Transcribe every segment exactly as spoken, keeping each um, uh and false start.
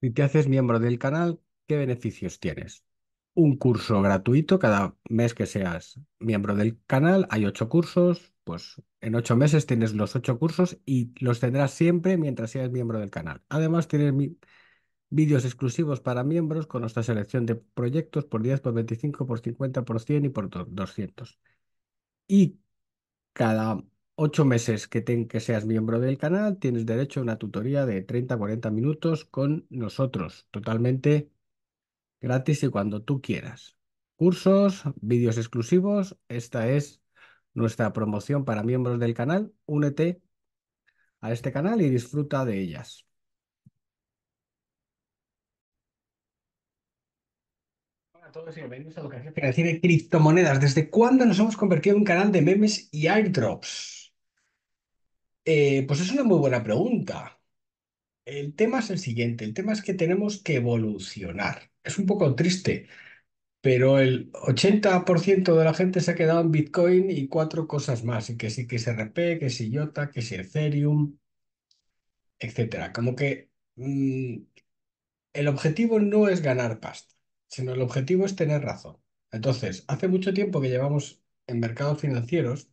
Si te haces miembro del canal, ¿qué beneficios tienes? Un curso gratuito cada mes que seas miembro del canal. Hay ocho cursos, pues en ocho meses tienes los ocho cursos y los tendrás siempre mientras seas miembro del canal. Además, tienes mi- vídeos exclusivos para miembros con nuestra selección de proyectos por diez, por veinticinco, por cincuenta, por cien y por do- doscientos. Y cada ocho meses que, ten- que seas miembro del canal, tienes derecho a una tutoría de treinta a cuarenta minutos con nosotros, totalmente gratis y cuando tú quieras. Cursos, vídeos exclusivos, esta es nuestra promoción para miembros del canal. Únete a este canal y disfruta de ellas. Hola a todos y bienvenidos a Educación Financiera y Criptomonedas. ¿Desde cuándo nos hemos convertido en un canal de memes y airdrops? Eh, pues es una muy buena pregunta. El tema es el siguiente, el tema es que tenemos que evolucionar. Es un poco triste, pero el ochenta por ciento de la gente se ha quedado en Bitcoin y cuatro cosas más, y que sí que es R P, que si IOTA, que si Ethereum, etcétera. Como que mm, el objetivo no es ganar pasta, sino el objetivo es tener razón. Entonces, hace mucho tiempo que llevamos en mercados financieros,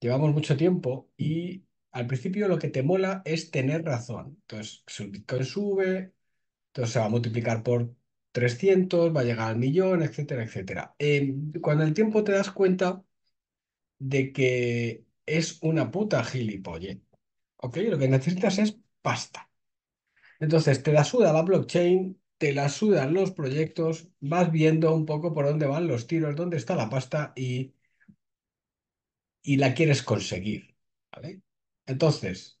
llevamos mucho tiempo y al principio lo que te mola es tener razón. Entonces, si el Bitcoin sube, entonces se va a multiplicar por trescientos, va a llegar al millón, etcétera, etcétera. Eh, cuando el tiempo te das cuenta de que es una puta gilipollez, ¿ok? Lo que necesitas es pasta. Entonces, te la suda la blockchain, te la sudan los proyectos, vas viendo un poco por dónde van los tiros, dónde está la pasta y, y la quieres conseguir, ¿vale? Entonces,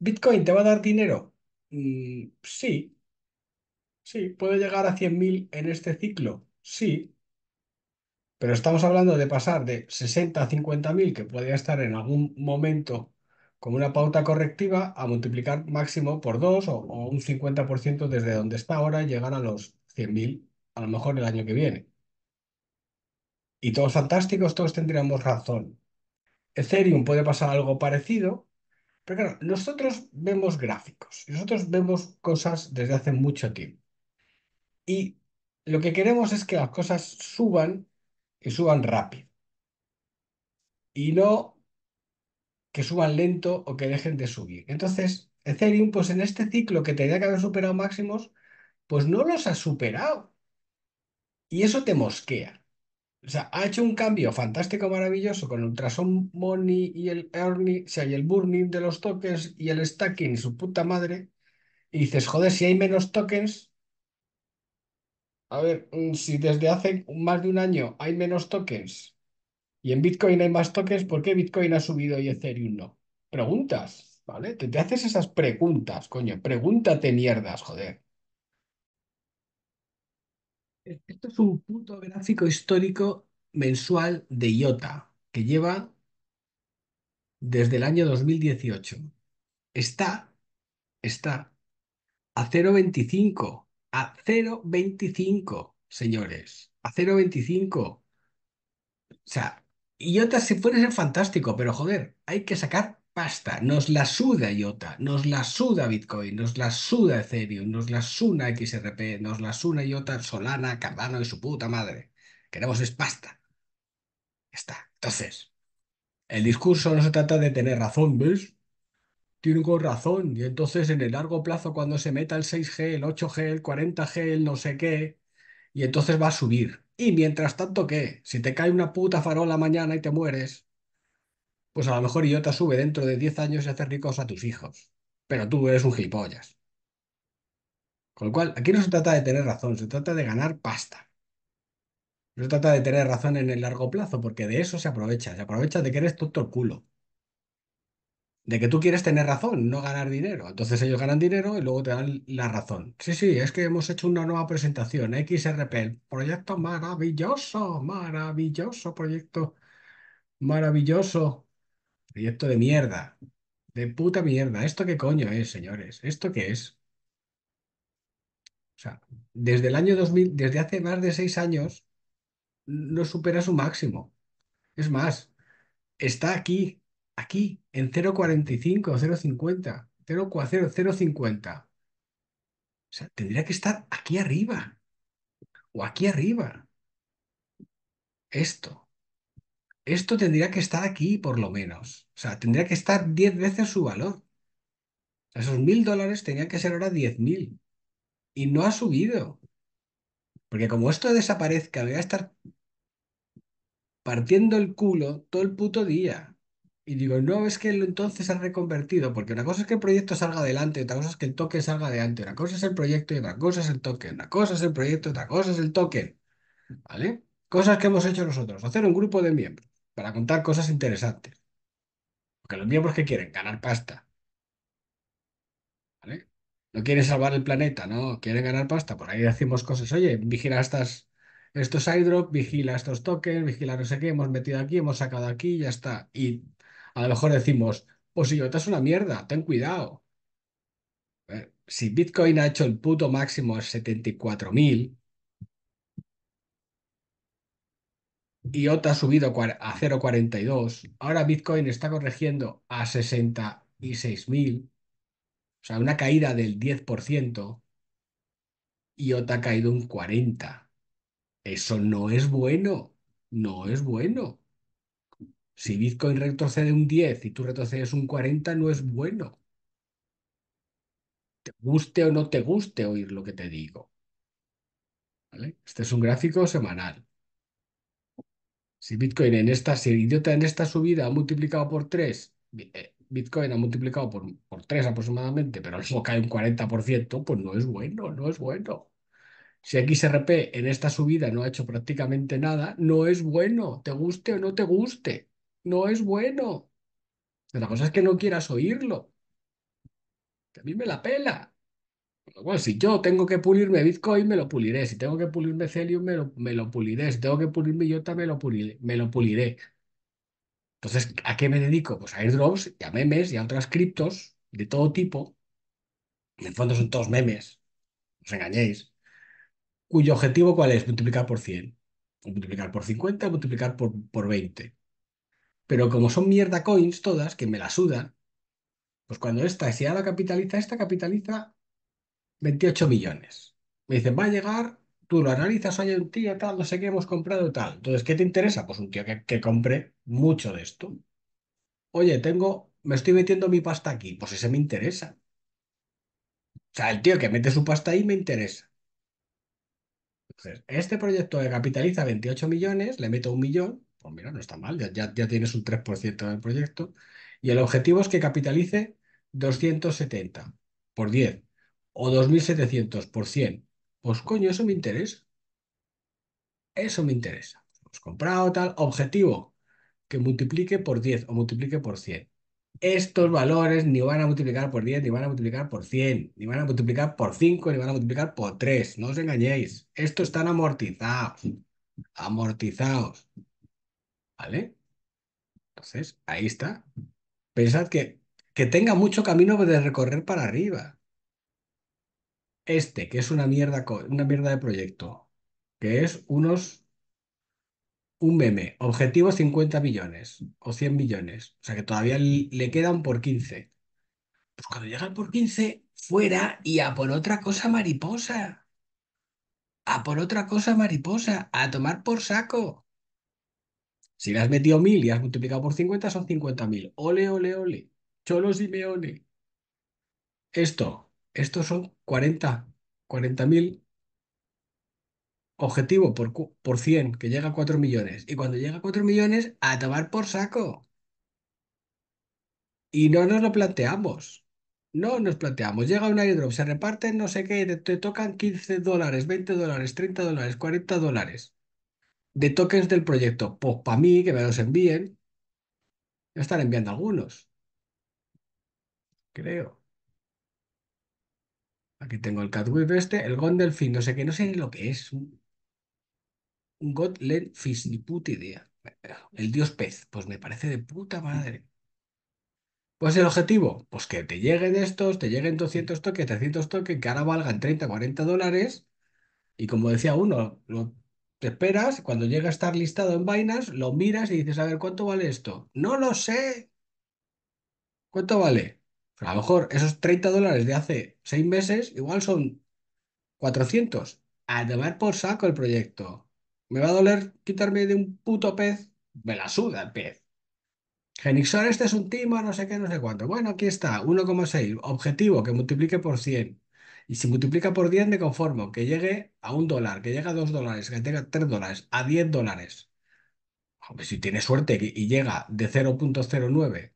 ¿Bitcoin te va a dar dinero? Mm, sí, sí. ¿Puede llegar a cien mil en este ciclo? Sí, pero estamos hablando de pasar de sesenta a cincuenta mil, que podría estar en algún momento como una pauta correctiva, a multiplicar máximo por dos o, o un cincuenta por ciento desde donde está ahora y llegar a los cien mil, a lo mejor el año que viene. Y todos fantásticos, todos tendríamos razón. Ethereum puede pasar algo parecido, pero claro, nosotros vemos gráficos, nosotros vemos cosas desde hace mucho tiempo. Y lo que queremos es que las cosas suban y suban rápido, y no que suban lento o que dejen de subir. Entonces, Ethereum, pues en este ciclo que tenía que haber superado máximos, pues no los ha superado. Y eso te mosquea. O sea, ha hecho un cambio fantástico, maravilloso con el Ultrason Money y el earning, o sea, y el burning de los tokens y el stacking y su puta madre. Y dices, joder, si hay menos tokens, a ver, mm, si desde hace más de un año hay menos tokens y en Bitcoin hay más tokens, ¿por qué Bitcoin ha subido y Ethereum no? Preguntas, ¿vale? Te, te haces esas preguntas, coño. Pregúntate mierdas, joder. Esto es un punto gráfico histórico mensual de IOTA que lleva desde el año dos mil dieciocho. Está, está a cero coma veinticinco, a cero coma veinticinco, señores, a cero coma veinticinco. O sea, IOTA si fuera ser fantástico, pero joder, hay que sacar pasta. Nos la suda IOTA, nos la suda Bitcoin, nos la suda Ethereum, nos la suda X R P, nos la suda IOTA, Solana, Cardano y su puta madre. Queremos es pasta. Ya está. Entonces, el discurso no se trata de tener razón, ¿ves? Tengo razón. Y entonces en el largo plazo, cuando se meta el seis G, el ocho G, el cuarenta G, el no sé qué, y entonces va a subir. Y mientras tanto, ¿qué? Si te cae una puta farola mañana y te mueres, pues a lo mejor IOTA sube dentro de diez años y hace ricos a tus hijos. Pero tú eres un gilipollas. Con lo cual, aquí no se trata de tener razón, se trata de ganar pasta. No se trata de tener razón en el largo plazo, porque de eso se aprovecha. Se aprovecha de que eres tonto el culo. De que tú quieres tener razón, no ganar dinero. Entonces ellos ganan dinero y luego te dan la razón. Sí, sí, es que hemos hecho una nueva presentación. X R P, el proyecto maravilloso, maravilloso, proyecto maravilloso. Proyecto de mierda. De puta mierda. ¿Esto qué coño es, señores? ¿Esto qué es? O sea, desde el año dos mil, desde hace más de seis años, no supera su máximo. Es más, está aquí, aquí, en cero coma cuarenta y cinco, cero coma cincuenta, cero coma cero cincuenta. O sea, tendría que estar aquí arriba o aquí arriba. Esto. Esto tendría que estar aquí por lo menos. O sea, tendría que estar diez veces su valor. Esos mil dólares tenían que ser ahora diez mil. Y no ha subido. Porque como esto desaparezca, voy a estar partiendo el culo todo el puto día. Y digo, no, es que entonces han reconvertido. Porque una cosa es que el proyecto salga adelante, otra cosa es que el token salga adelante. Una cosa es el proyecto y otra cosa es el token. Una cosa es el proyecto y otra cosa es el token. ¿Vale? Cosas que hemos hecho nosotros. Hacer un grupo de miembros para contar cosas interesantes. Porque los miembros que quieren ganar pasta. ¿Vale? No quieren salvar el planeta, no, quieren ganar pasta. Por ahí decimos cosas, oye, vigila estas, estos airdrops, vigila estos tokens, vigila no sé qué, hemos metido aquí, hemos sacado aquí, ya está. Y a lo mejor decimos, pues IOTA es una mierda, ten cuidado. Si Bitcoin ha hecho el puto máximo a setenta y cuatro mil, IOTA ha subido a cero coma cuarenta y dos, ahora Bitcoin está corrigiendo a sesenta y seis mil. O sea, una caída del diez por ciento y IOTA ha caído un cuarenta por ciento. Eso no es bueno. No es bueno. Si Bitcoin retrocede un diez por ciento y tú retrocedes un cuarenta por ciento, no es bueno. Te guste o no te guste oír lo que te digo. ¿Vale? Este es un gráfico semanal. Si Bitcoin en esta, si IOTA en esta subida ha multiplicado por tres... Eh, Bitcoin ha multiplicado por, por tres aproximadamente, pero luego cae un cuarenta por ciento, pues no es bueno, no es bueno. Si X R P en esta subida no ha hecho prácticamente nada, no es bueno, te guste o no te guste, no es bueno. La cosa es que no quieras oírlo, que a mí me la pela. Con lo cual, si yo tengo que pulirme Bitcoin, me lo puliré. Si tengo que pulirme Ethereum, me lo, me lo puliré. Si tengo que pulirme IOTA, me lo puliré. Me lo puliré. Entonces, ¿a qué me dedico? Pues a airdrops y a memes y a otras criptos de todo tipo. En el fondo son todos memes, no os engañéis. ¿Cuyo objetivo cuál es? Multiplicar por cien. Multiplicar por cincuenta, multiplicar por, por veinte. Pero como son mierda coins todas, que me la sudan, pues cuando esta, si ahora capitaliza, esta capitaliza veintiocho millones. Me dicen, va a llegar, tú lo analizas, oye, un tío tal, no sé qué, hemos comprado tal. Entonces, ¿qué te interesa? Pues un tío que, que compre mucho de esto. Oye, tengo, me estoy metiendo mi pasta aquí, pues ese me interesa. O sea, el tío que mete su pasta ahí me interesa. Entonces, este proyecto que capitaliza veintiocho millones, le meto un millón, pues mira, no está mal, ya, ya tienes un tres por ciento del proyecto, y el objetivo es que capitalice doscientos setenta por diez, o dos mil setecientos por cien. Pues coño, eso me interesa. Eso me interesa. Pues comprado tal objetivo que multiplique por diez o multiplique por cien. Estos valores ni van a multiplicar por diez, ni van a multiplicar por cien, ni van a multiplicar por cinco, ni van a multiplicar por tres. No os engañéis. Estos están amortizados. Amortizados. ¿Vale? Entonces, ahí está. Pensad que, que tenga mucho camino de recorrer para arriba. Este, que es una mierda, una mierda de proyecto, que es unos, un meme, objetivo cincuenta millones o cien millones, o sea que todavía le quedan por quince. Pues cuando llegan por quince, fuera y a por otra cosa mariposa. A por otra cosa mariposa, a tomar por saco. Si le has metido mil y has multiplicado por cincuenta, son cincuenta mil. Ole, ole, ole. Cholo Simeone. Esto. Estos son cuarenta mil objetivo por, por cien, que llega a cuatro millones. Y cuando llega a cuatro millones, a tomar por saco. Y no nos lo planteamos. No nos planteamos. Llega un airdrop, se reparten no sé qué, te, te tocan quince dólares, veinte dólares, treinta dólares, cuarenta dólares de tokens del proyecto. Pues para mí, que me los envíen. Ya están enviando algunos. Creo. Aquí tengo el Catwave este, el Godlen fish, no sé qué, no sé ni lo que es. Un Godlen fish, ni puta idea. El dios pez, pues me parece de puta madre. Pues el objetivo, pues que te lleguen estos, te lleguen doscientos toques, trescientos toques, que ahora valgan treinta, cuarenta dólares. Y como decía uno, lo, te esperas, cuando llega a estar listado en Binance, lo miras y dices, a ver, ¿cuánto vale esto? No lo sé. ¿Cuánto vale? A lo mejor esos treinta dólares de hace seis meses, igual son cuatrocientos. A tomar por saco el proyecto. ¿Me va a doler quitarme de un puto pez? Me la suda el pez. Genixor, este es un timo, no sé qué, no sé cuánto. Bueno, aquí está, uno coma seis. Objetivo, que multiplique por cien. Y si multiplica por diez, me conformo. Que llegue a un dólar, que llegue a dos dólares, que llegue a tres dólares, a diez dólares. Hombre, si tiene suerte y llega de cero coma cero nueve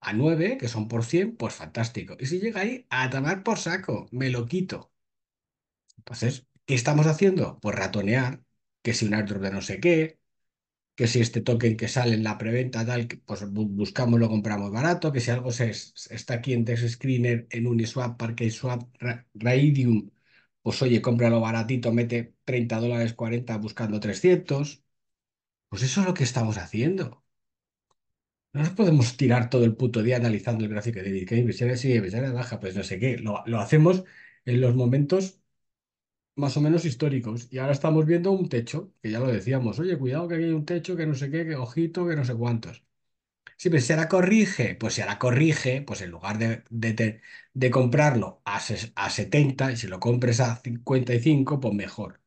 a nueve, que son por cien, pues fantástico. Y si llega ahí, a tomar por saco, me lo quito. Entonces, ¿qué estamos haciendo? Pues ratonear, que si un airdrop de no sé qué, que si este token que sale en la preventa tal, pues buscamos, lo compramos barato, que si algo se, se está aquí en Dex Screener, en Uniswap, ParketSwap, Raydium, pues oye, cómpralo baratito, mete treinta dólares, cuarenta, buscando trescientos. Pues eso es lo que estamos haciendo. No nos podemos tirar todo el puto día analizando el gráfico de Bitcoin, si si baja, pues no sé qué. Lo, lo hacemos en los momentos más o menos históricos, y ahora estamos viendo un techo, que ya lo decíamos, oye, cuidado que aquí hay un techo, que no sé qué, que ojito, que no sé cuántos. Sí, pero si ahora corrige, pues si ahora corrige, pues en lugar de, de, de comprarlo a, a setenta, y si lo compres a cincuenta y cinco, pues mejor.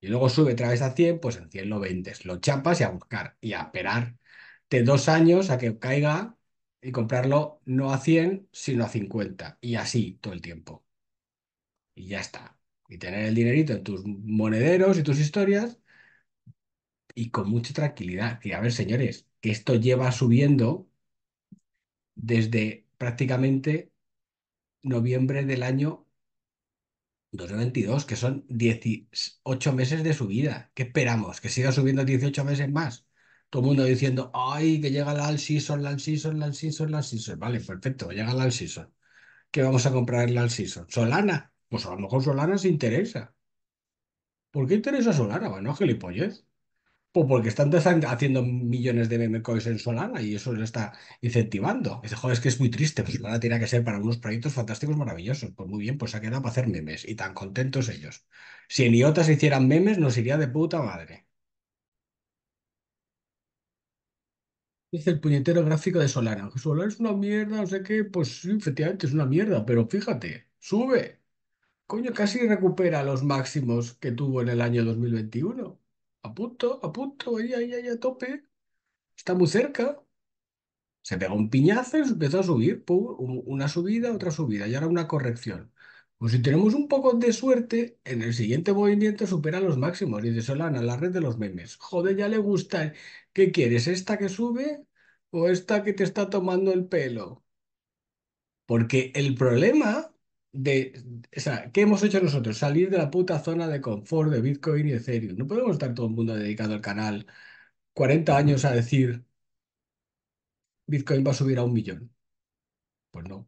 Y luego sube otra vez a cien, pues en cien lo vendes, lo chapas y a buscar, y a esperarte dos años a que caiga y comprarlo no a cien, sino a cincuenta, y así todo el tiempo. Y ya está. Y tener el dinerito en tus monederos y tus historias y con mucha tranquilidad. Y a ver, señores, que esto lleva subiendo desde prácticamente noviembre del año dos mil veintidós, que son dieciocho meses de subida. ¿Qué esperamos? ¿Que siga subiendo dieciocho meses más? Todo el mundo diciendo, ¡ay, que llega la all season, la all season, la all season, la all season! Vale, perfecto, llega la all season. ¿Qué vamos a comprar en la all season? ¿Solana? Pues a lo mejor Solana se interesa. ¿Por qué interesa Solana? Bueno, gilipollez. Pues porque están haciendo millones de meme coins en Solana y eso le está incentivando. Dice, joder, es que es muy triste. Pues Solana tiene que ser para unos proyectos fantásticos, maravillosos. Pues muy bien, pues se ha quedado para hacer memes. Y tan contentos ellos. Si en IOTA se hicieran memes, nos iría de puta madre. Dice el puñetero gráfico de Solana. Solana es una mierda, no sé qué. Pues sí, efectivamente es una mierda, pero fíjate, sube. Coño, casi recupera los máximos que tuvo en el año dos mil veintiuno. A punto, a punto, ahí, ahí, ahí, a tope. Está muy cerca. Se pegó un piñazo y empezó a subir. Pum, una subida, otra subida. Y ahora una corrección. Pues si tenemos un poco de suerte, en el siguiente movimiento supera los máximos. Y dice Solana, la red de los memes. Joder, ya le gusta. ¿Qué quieres? ¿Esta que sube o esta que te está tomando el pelo? Porque el problema... De, o sea, ¿qué hemos hecho nosotros? Salir de la puta zona de confort de Bitcoin y Ethereum. No podemos estar todo el mundo dedicado al canal cuarenta años a decir Bitcoin va a subir a un millón. Pues no.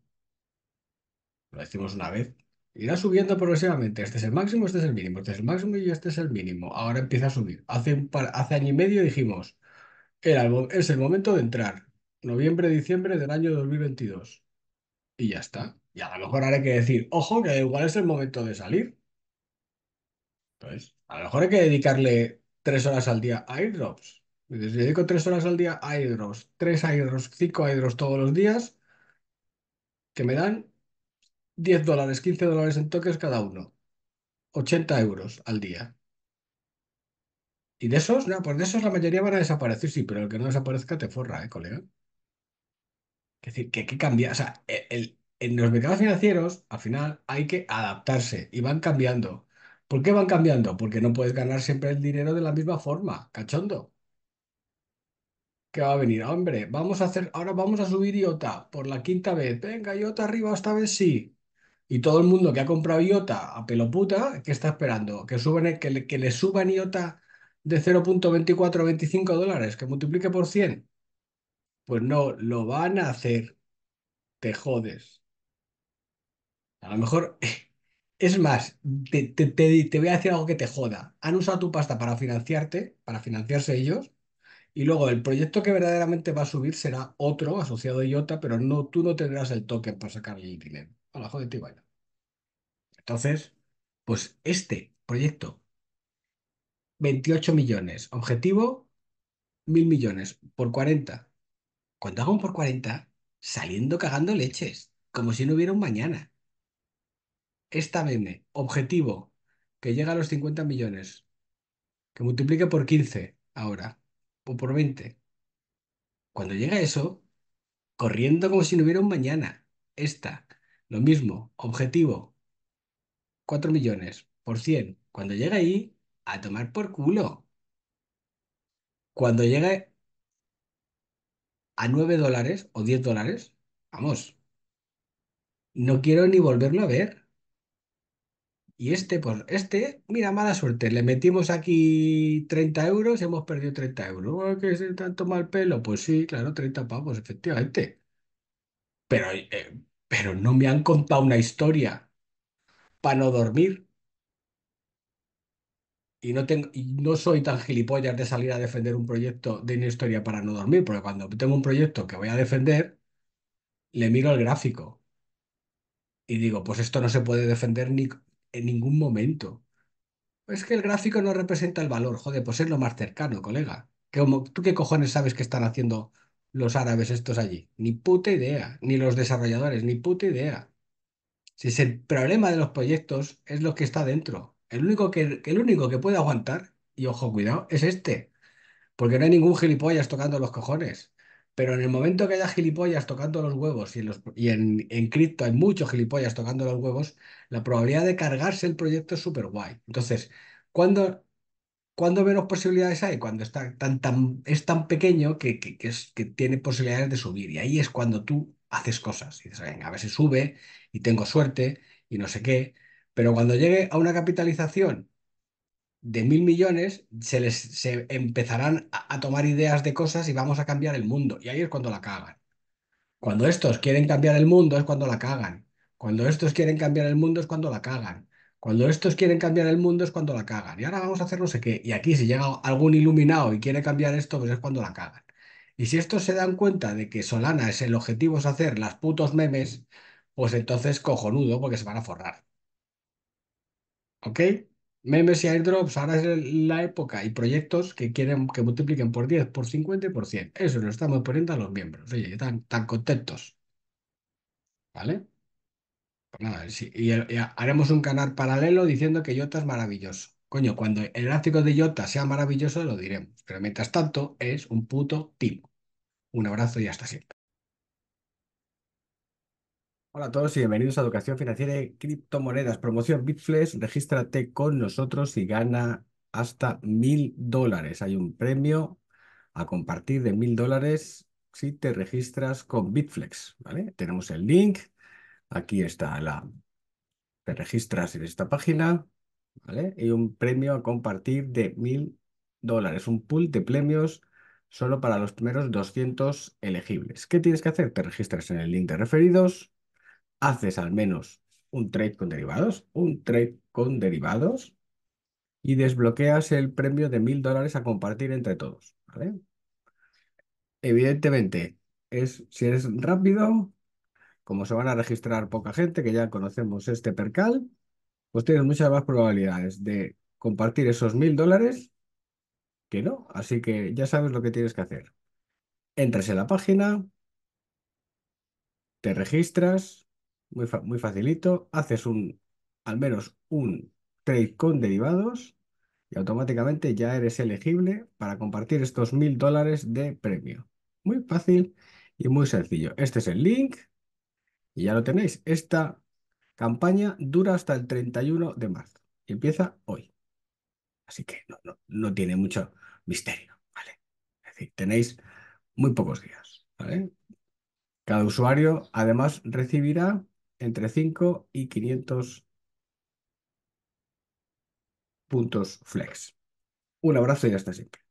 Lo decimos una vez. Irá subiendo progresivamente. Este es el máximo, este es el mínimo, este es el máximo y este es el mínimo. Ahora empieza a subir. Hace, un par, hace año y medio dijimos, era el, es el momento de entrar. Noviembre, diciembre del año dos mil veintidós. Y ya está. Y a lo mejor ahora hay que decir, ojo, que igual es el momento de salir. Entonces, a lo mejor hay que dedicarle tres horas al día a airdrops. Si dedico tres horas al día a airdrops, tres airdrops, cinco airdrops todos los días, que me dan diez dólares, quince dólares en toques cada uno. ochenta euros al día. Y de esos, no, pues de esos la mayoría van a desaparecer, sí, pero el que no desaparezca te forra, ¿eh, colega? Es decir, que hay que cambiar, o sea, el... el en los mercados financieros, al final, hay que adaptarse y van cambiando. ¿Por qué van cambiando? Porque no puedes ganar siempre el dinero de la misma forma, cachondo. ¿Qué va a venir? Hombre, vamos a hacer, ahora vamos a subir IOTA por la quinta vez. Venga, IOTA arriba, esta vez sí. Y todo el mundo que ha comprado IOTA a peloputa, ¿qué está esperando? Que, suban, que, le, que le suban IOTA de cero coma veinticuatro a veinticinco dólares, que multiplique por cien. Pues no, lo van a hacer. Te jodes. A lo mejor, es más, te, te, te, te voy a decir algo que te joda. Han usado tu pasta para financiarte, para financiarse ellos, y luego el proyecto que verdaderamente va a subir será otro asociado a IOTA, pero no, tú no tendrás el token para sacarle el dinero. A la joder, te vaya. Entonces, pues este proyecto, veintiocho millones, objetivo, mil millones, por cuarenta. Cuando hago un por cuarenta, saliendo cagando leches, como si no hubiera un mañana. esta vende, objetivo, que llega a los cincuenta millones, que multiplique por quince ahora, o por veinte. Cuando llega eso, corriendo como si no hubiera un mañana. Esta, lo mismo, objetivo, cuatro millones por cien. Cuando llega ahí, a tomar por culo. Cuando llega a nueve dólares o diez dólares, vamos, no quiero ni volverlo a ver. Y este, pues este, mira, mala suerte. Le metimos aquí treinta euros y hemos perdido treinta euros. ¿Qué es tanto mal pelo? Pues sí, claro, treinta pavos, efectivamente. Pero, eh, pero no me han contado una historia para no dormir. Y no, tengo, y no soy tan gilipollas de salir a defender un proyecto de una historia para no dormir, porque cuando tengo un proyecto que voy a defender, le miro el gráfico. Y digo, pues esto no se puede defender ni... en ningún momento. Es que el gráfico no representa el valor. Joder, pues es lo más cercano, colega. ¿Tú qué cojones sabes que están haciendo los árabes estos allí? Ni puta idea. Ni los desarrolladores, ni puta idea. Si es el problema de los proyectos, es lo que está dentro. El único que, el único que puede aguantar, y ojo, cuidado, es este. Porque no hay ningún gilipollas tocando los cojones. Pero en el momento que haya gilipollas tocando los huevos, y en, los, y en, en cripto hay muchos gilipollas tocando los huevos, la probabilidad de cargarse el proyecto es súper guay. Entonces, ¿cuándo, ¿cuándo menos posibilidades hay? Cuando está tan, tan, es tan pequeño que, que, que, es, que tiene posibilidades de subir. Y ahí es cuando tú haces cosas. Y dices, venga, a ver si sube, y tengo suerte, y no sé qué. Pero cuando llegue a una capitalización de mil millones, se les se empezarán a, a tomar ideas de cosas y vamos a cambiar el mundo. Y ahí es cuando la cagan. Cuando estos quieren cambiar el mundo es cuando la cagan. Cuando estos quieren cambiar el mundo es cuando la cagan. Cuando estos quieren cambiar el mundo es cuando la cagan. Y ahora vamos a hacer no sé qué. Y aquí si llega algún iluminado y quiere cambiar esto, pues es cuando la cagan. Y si estos se dan cuenta de que Solana es el objetivo es hacer las putos memes, pues entonces cojonudo, porque se van a forrar. ¿Ok? Memes y airdrops, ahora es la época, y proyectos que quieren que multipliquen por diez, por cincuenta y por cien. Eso lo estamos poniendo a los miembros. Oye, están tan contentos. ¿Vale? Pues nada, sí, y, y haremos un canal paralelo diciendo que I O T A es maravilloso. Coño, cuando el gráfico de I O T A sea maravilloso lo diremos. Pero mientras tanto, es un puto timo. Un abrazo y hasta siempre. Hola a todos y bienvenidos a Educación Financiera y Criptomonedas, promoción Bitflex. Regístrate con nosotros y gana hasta mil dólares. Hay un premio a compartir de mil dólares si te registras con Bitflex, ¿vale? Tenemos el link, aquí está la... Te registras en esta página, ¿vale? Y un premio a compartir de mil dólares, un pool de premios solo para los primeros doscientos elegibles. ¿Qué tienes que hacer? Te registras en el link de referidos. Haces al menos un trade con derivados, un trade con derivados y desbloqueas el premio de mil dólares a compartir entre todos, ¿vale? Evidentemente, es, si eres rápido, como se van a registrar poca gente, que ya conocemos este percal, pues tienes muchas más probabilidades de compartir esos mil dólares que no. Así que ya sabes lo que tienes que hacer. Entras en la página, te registras. Muy, muy facilito, haces un al menos un trade con derivados y automáticamente ya eres elegible para compartir estos mil dólares de premio. Muy fácil y muy sencillo. Este es el link y ya lo tenéis. Esta campaña dura hasta el treinta y uno de marzo y empieza hoy. Así que no, no, no tiene mucho misterio, ¿vale? Es decir, tenéis muy pocos días, ¿vale? Cada usuario además recibirá entre cinco y quinientos puntos flex. Un abrazo y hasta siempre.